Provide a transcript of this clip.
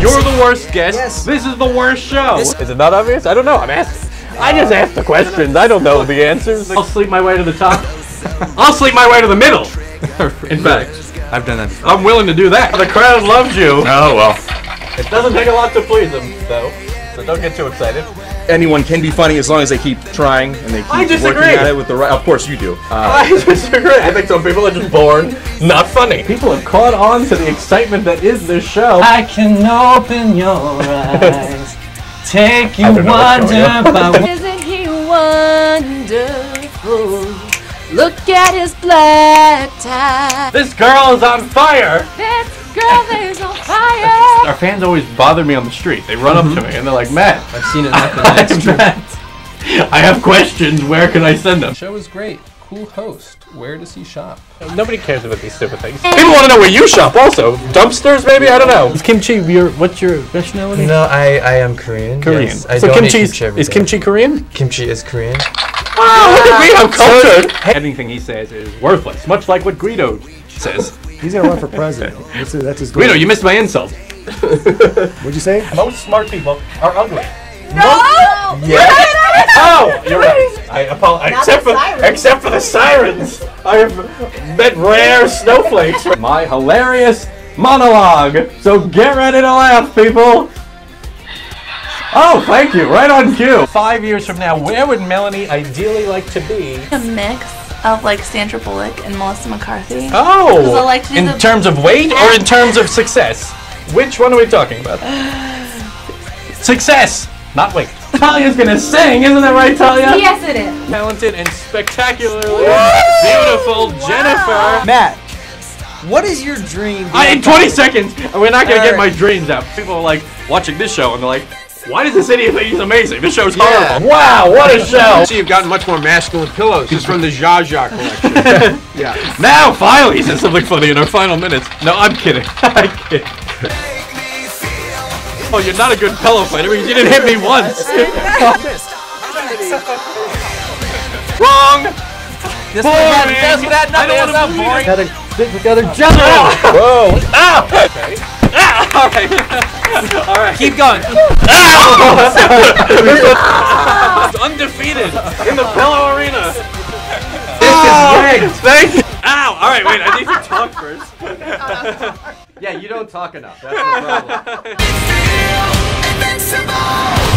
You're the worst guest. Yes. This is the worst show. Is it not obvious? I don't know. I'm asking. I just asked the questions. I don't know the answers. I'll sleep my way to the top. I'll sleep my way to the middle. In fact, I've done that before. I'm willing to do that. The crowd loves you. Oh, well. It doesn't take a lot to please them, though. So don't get too excited. Anyone can be funny as long as they keep trying and they keep working at it with the right... Of course you do. I disagree. I think some people are just born not funny. People have caught on to the excitement that is this show. I can open your eyes. Take you wonder by... Isn't he wonderful? Look at his black tie. This girl is on fire. This girl is on fire. Our fans always bother me on the street. They run up to me and they're like, Matt, I've seen it happen. I have questions. Where can I send them? The show is great. Cool host. Where does he shop? Nobody cares about these stupid things. People want to know where you shop also. Dumpsters maybe? I don't know. Is kimchi your, what's your nationality? No, I am Korean. Korean. Yes, I so don't kimchi is kimchi Korean? Kimchi is Korean. Wow, look at me, I'm cultured. Anything he says is worthless, much like what Guido says. He's gonna run for president. That's his goal. Guido, you missed my insult. What'd you say? Most smart people are ugly. No! Yes! Oh, you're right. I apologize. Except for the sirens. I have met rare snowflakes. My hilarious monologue. So get ready to laugh, people. Oh, thank you. Right on cue. 5 years from now, where would Melanie ideally like to be? A mix of like Sandra Bullock and Melissa McCarthy. Oh! Like in terms of weight or in terms of success? Which one are we talking about? Success, not weight. Talia's gonna sing, isn't that right, Talia? Yes, it is. Talented and spectacularly beautiful Jennifer. Matt, what is your dream? In 20 seconds, we're not gonna get my dreams out. People are like watching this show and they're like, why does this idiot think he's amazing? This show's horrible. Wow, what a show. See, you've gotten much more masculine pillows. This is from the Zsa Zsa collection. Yeah. Now, finally, he said something funny in our final minutes. No, I'm kidding. I'm kidding. Oh, you're not a good pillow fighter because you didn't hit me once. Wrong! This boring! That's that, nothing else not boring! Together, jump! Whoa! Ow! Okay. Ah! Alright. Alright. Keep going. Ow! Undefeated in the pillow arena. This is rigged! Thank you! Ow! Alright, wait, I need to talk first. Yeah, you don't talk enough. That's the problem.